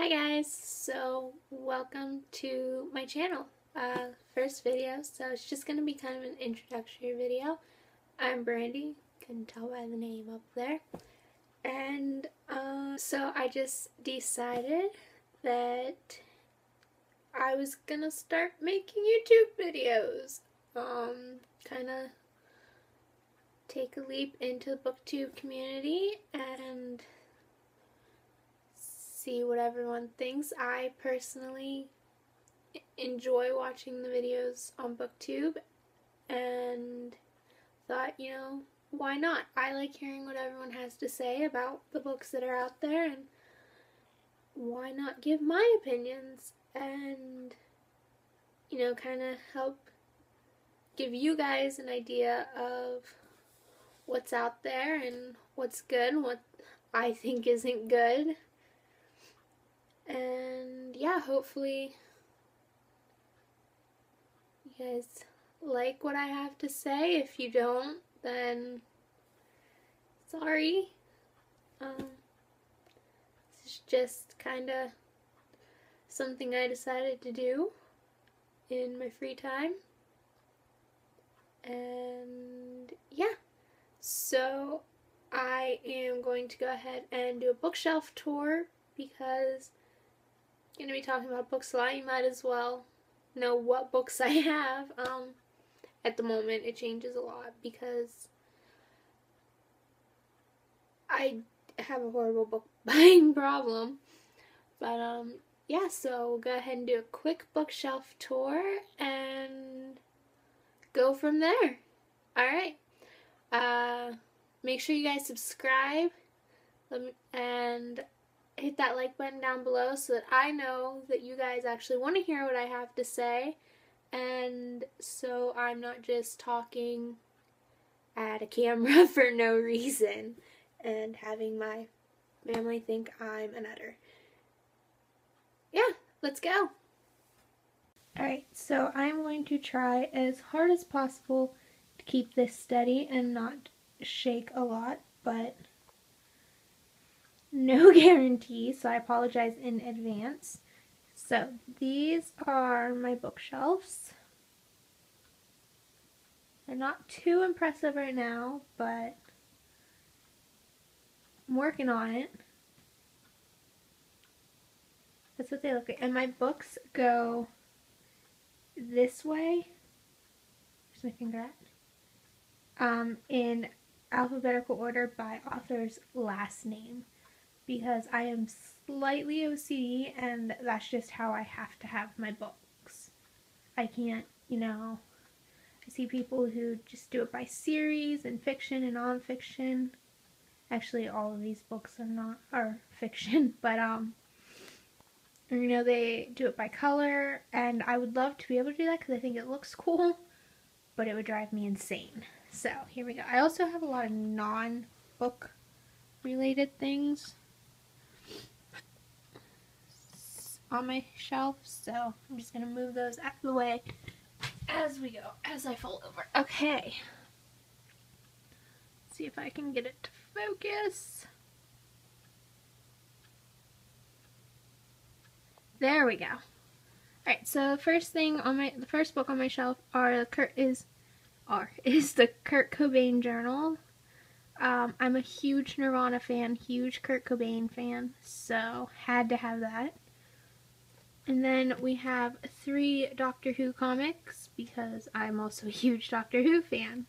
Hi guys, so welcome to my channel. First video, so it's just gonna be kind of an introductory video. I'm Brandy, can tell by the name up there, and so I just decided that I was gonna start making YouTube videos. Kind of take a leap into the BookTube community and see what everyone thinks. I personally enjoy watching the videos on BookTube and thought, you know, why not? I like hearing what everyone has to say about the books that are out there, and why not give my opinions and, you know, kind of help give you guys an idea of what's out there and what's good and what I think isn't good. And yeah, hopefully you guys like what I have to say. If you don't, then sorry. This is just kind of something I decided to do in my free time. And yeah, so I am going to go ahead and do a bookshelf tour because I'm going to be talking about books a lot. You might as well know what books I have. At the moment it changes a lot because I have a horrible book buying problem, but yeah, so we'll go ahead and do a quick bookshelf tour and go from there. Alright, make sure you guys subscribe and hit that like button down below so that I know that you guys actually want to hear what I have to say, and so I'm not just talking at a camera for no reason and having my family think I'm a nutter. Yeah, let's go! Alright, so I'm going to try as hard as possible to keep this steady and not shake a lot, but no guarantee, so I apologize in advance. So these are my bookshelves. They're not too impressive right now, but I'm working on it. That's what they look like. And my books go this way. Where's my finger at? In alphabetical order by author's last name, because I am slightly OCD and that's just how I have to have my books. I can't, you know, I see people who just do it by series and fiction and nonfiction. Actually, all of these books are fiction, but you know, they do it by color, and I would love to be able to do that because I think it looks cool, but it would drive me insane. So here we go. I also have a lot of non-book related things on my shelf, so I'm just going to move those out of the way as we go, as I fold over. Okay. Let's see if I can get it to focus. There we go. Alright, so the first thing on my, the first book on my shelf is the Kurt Cobain Journal. I'm a huge Nirvana fan, huge Kurt Cobain fan, so had to have that. And then we have 3 Doctor Who comics, because I'm also a huge Doctor Who fan.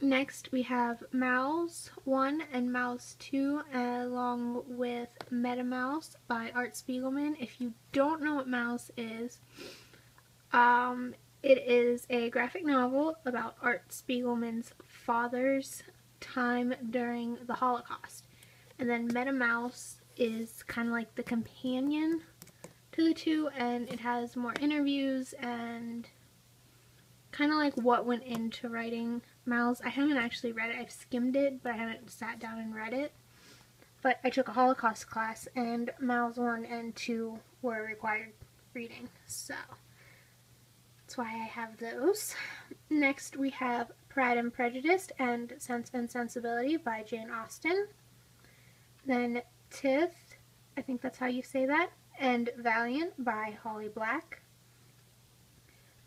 Next we have Maus 1 and Maus 2, along with MetaMaus by Art Spiegelman. If you don't know what Maus is, it is a graphic novel about Art Spiegelman's father's time during the Holocaust. And then MetaMaus is kind of like the companion to the two, and it has more interviews and kind of like what went into writing Maus. I haven't actually read it. I've skimmed it, but I haven't sat down and read it. But I took a Holocaust class, and Maus 1 and 2 were required reading, so that's why I have those. Next we have Pride and Prejudice and Sense and Sensibility by Jane Austen. Then Tith I think that's how you say that, and Valiant by Holly Black.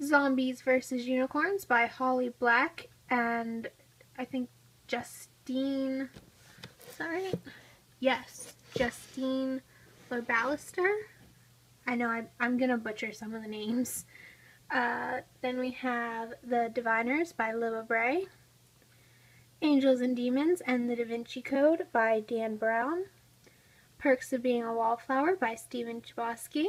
Zombies vs. Unicorns by Holly Black and I think Justine, sorry, yes, Justine Larbalestier. I know I'm gonna butcher some of the names. Then we have The Diviners by Libba Bray, Angels and Demons and the Da Vinci Code by Dan Brown, Perks of Being a Wallflower by Stephen Chbosky.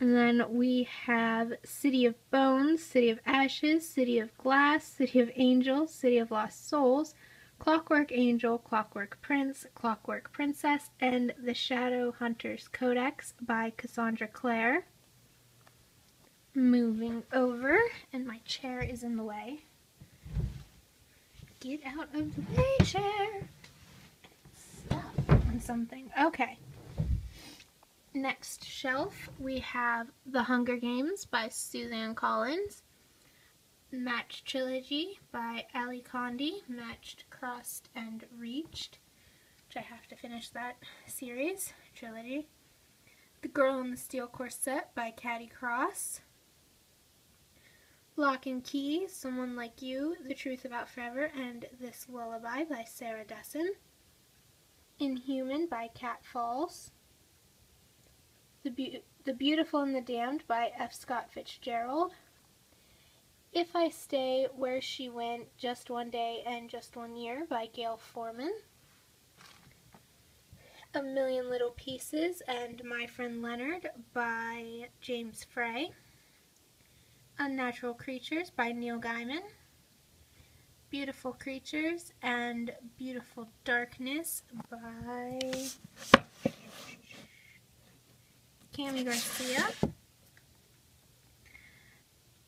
And then we have City of Bones, City of Ashes, City of Glass, City of Angels, City of Lost Souls, Clockwork Angel, Clockwork Prince, Clockwork Princess, and The Shadow Hunter's Codex by Cassandra Clare. Moving over, and my chair is in the way. Get out of the way, chair! Stop on something. Okay. Next shelf, we have The Hunger Games by Suzanne Collins, Match Trilogy by Ally Condie, Matched, Crossed, and Reached, which I have to finish that series, trilogy. The Girl in the Steel Corset by Cady Cross, Lock and Key, Someone Like You, The Truth About Forever, and This Lullaby by Sarah Dessen, Inhuman by Cat Falls, The Beautiful and the Damned by F. Scott Fitzgerald, If I Stay, Where She Went, Just One Day and Just One Year by Gail Forman, A Million Little Pieces and My Friend Leonard by James Frey, Unnatural Creatures by Neil Gaiman, Beautiful Creatures and Beautiful Darkness by Cami Garcia,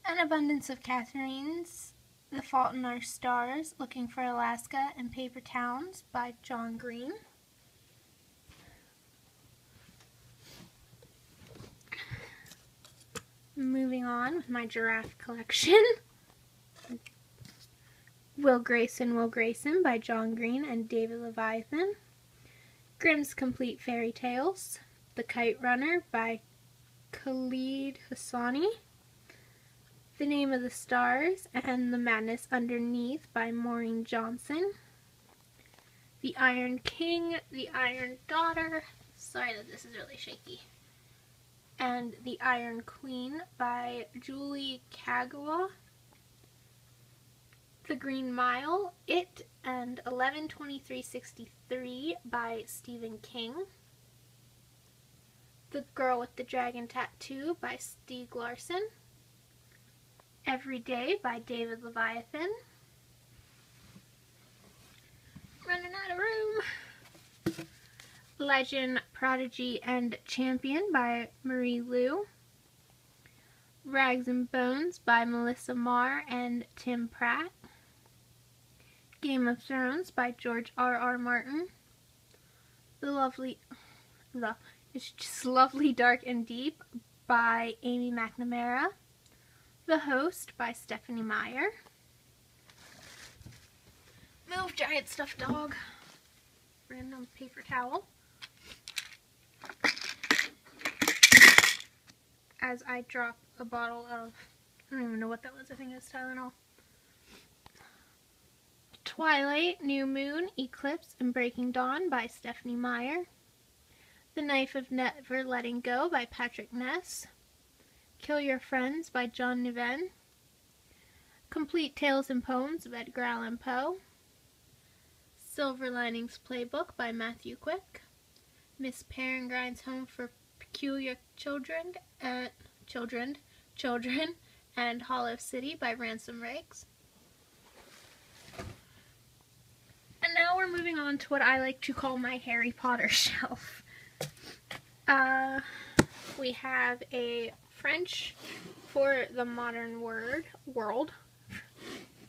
An Abundance of Catherines, The Fault in Our Stars, Looking for Alaska, and Paper Towns by John Green. Moving on with my giraffe collection, Will Grayson by John Green and David Levithan, Grimm's Complete Fairy Tales, The Kite Runner by Khaled Hosseini, The Name of the Stars and The Madness Underneath by Maureen Johnson, The Iron King, The Iron Daughter, sorry that this is really shaky, and The Iron Queen by Julie Kagawa, The Green Mile, It, and 11/23/63 by Stephen King, The Girl with the Dragon Tattoo by Stieg Larsson, Every Day by David Levithan. Running out of room. Legend, Prodigy, and Champion by Marie Lu, Rags and Bones by Melissa Marr and Tim Pratt, Game of Thrones by George R.R. Martin, It's Just Lovely, Dark, and Deep by Amy McNamara, The Host by Stephanie Meyer. Move, giant stuffed dog. Random paper towel. As I drop a bottle of, I don't even know what that was, I think it was Tylenol. Twilight, New Moon, Eclipse, and Breaking Dawn by Stephanie Meyer, The Knife of Never Letting Go by Patrick Ness, Kill Your Friends by John Niven, Complete Tales and Poems of Edgar Allan Poe, Silver Linings Playbook by Matthew Quick, Miss Peregrine's Home for Peculiar Children, and Hollow City by Ransom Riggs. And now we're moving on to what I like to call my Harry Potter shelf. We have a French for the modern world.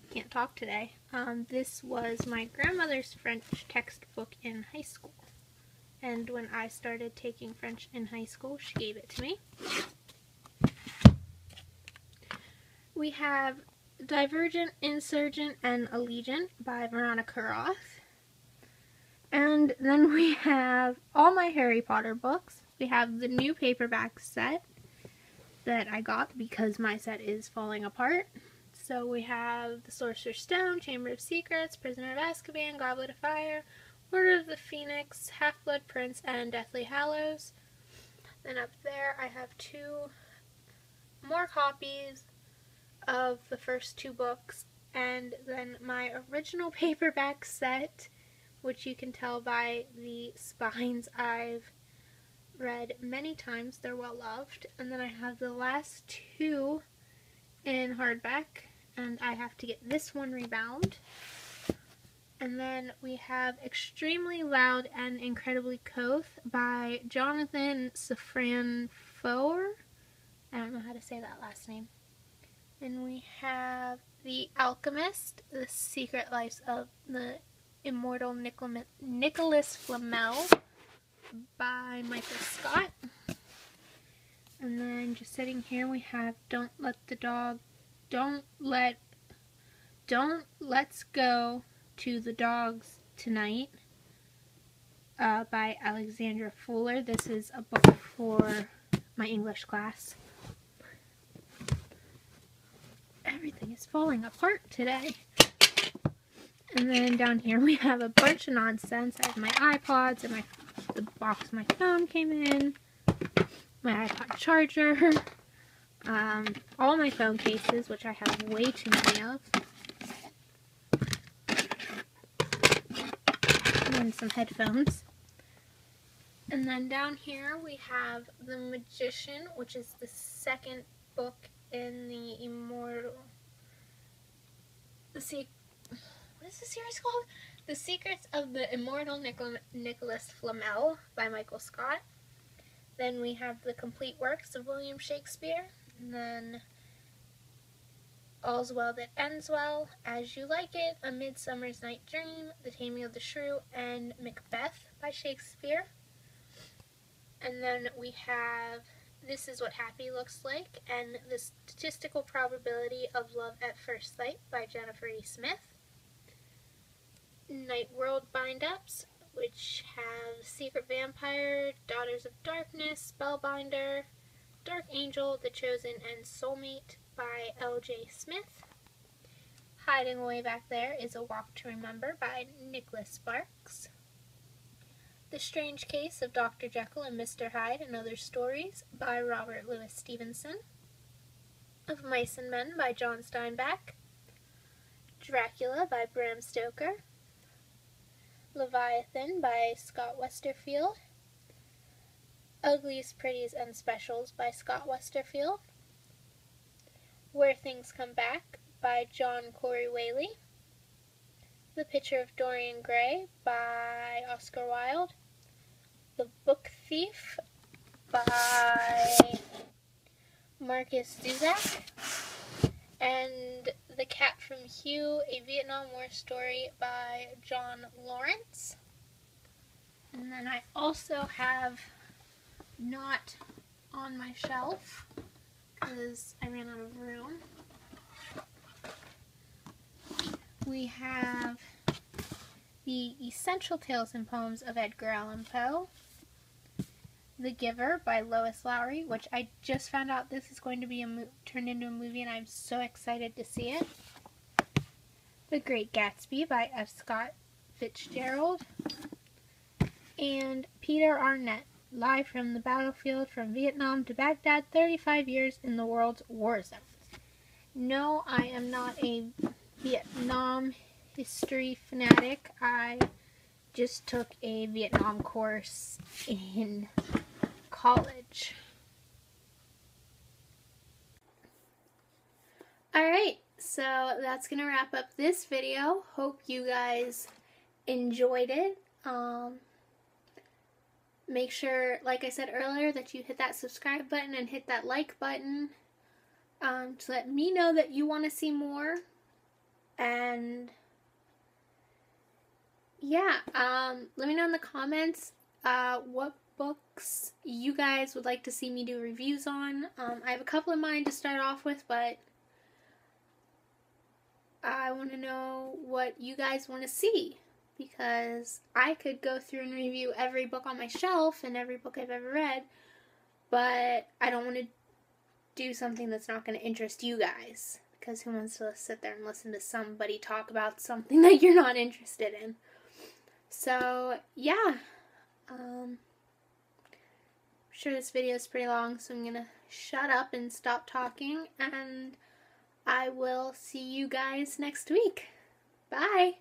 Can't talk today. This was my grandmother's French textbook in high school. And when I started taking French in high school, she gave it to me. We have Divergent, Insurgent, and Allegiant by Veronica Roth, And then we have all my Harry Potter books. We have the new paperback set that I got because my set is falling apart. So we have The Sorcerer's Stone, Chamber of Secrets, Prisoner of Azkaban, Goblet of Fire, Order of the Phoenix, Half-Blood Prince, and Deathly Hallows. Then up there I have two more copies of the first two books, and then my original paperback set, which you can tell by the spines I've read many times. They're well loved. And then I have the last two in hardback, and I have to get this one rebound. And then we have Extremely Loud and Incredibly Coth by Jonathan Safran Foer. I don't know how to say that last name. And we have The Alchemist, The Secret Lives of the Immortal Nicholas Flamel by Michael Scott. And then just sitting here we have Let's Go to the Dogs Tonight by Alexandra Fuller. This is a book for my English class. Everything is falling apart today. And then down here we have a bunch of nonsense. I have my iPods and the box my phone came in, my iPod charger, all my phone cases, which I have way too many of, and then some headphones. And then down here we have The Magician, which is the second book in the What is the series called? The Secrets of the Immortal Nicholas Flamel by Michael Scott. Then we have The Complete Works of William Shakespeare. And then All's Well That Ends Well, As You Like It, A Midsummer's Night Dream, The Taming of the Shrew, and Macbeth by Shakespeare. And then we have This Is What Happy Looks Like and The Statistical Probability of Love at First Sight by Jennifer E. Smith. Night World bind-ups, which have Secret Vampire, Daughters of Darkness, Spellbinder, Dark Angel, The Chosen, and Soulmate by L.J. Smith. Hiding away back there is A Walk to Remember by Nicholas Sparks. The Strange Case of Dr. Jekyll and Mr. Hyde and Other Stories by Robert Louis Stevenson. Of Mice and Men by John Steinbeck. Dracula by Bram Stoker. Leviathan by Scott Westerfield, Uglies, Pretties, and Specials by Scott Westerfield, Where Things Come Back by John Corey Whaley, The Picture of Dorian Gray by Oscar Wilde, The Book Thief by Marcus Zusak, and The Cat from Hue, A Vietnam War Story by John Lawrence. And then I also have not on my shelf because I ran out of room. We have The Essential Tales and Poems of Edgar Allan Poe, The Giver by Lois Lowry, which I just found out this is going to be turned into a movie, and I'm so excited to see it. The Great Gatsby by F. Scott Fitzgerald. And Peter Arnett, Live from the Battlefield from Vietnam to Baghdad, 35 Years in the World's War Zone. No, I am not a Vietnam history fanatic. I just took a Vietnam course in college. Alright, so that's gonna wrap up this video. Hope you guys enjoyed it. Make sure, like I said earlier, that you hit that subscribe button and hit that like button to let me know that you want to see more. And yeah, let me know in the comments what books you guys would like to see me do reviews on. I have a couple in mind to start off with, but I want to know what you guys want to see, because I could go through and review every book on my shelf and every book I've ever read, but I don't want to do something that's not going to interest you guys, because who wants to sit there and listen to somebody talk about something that you're not interested in? So, yeah. I'm sure this video is pretty long, so I'm going to shut up and stop talking, and I will see you guys next week. Bye!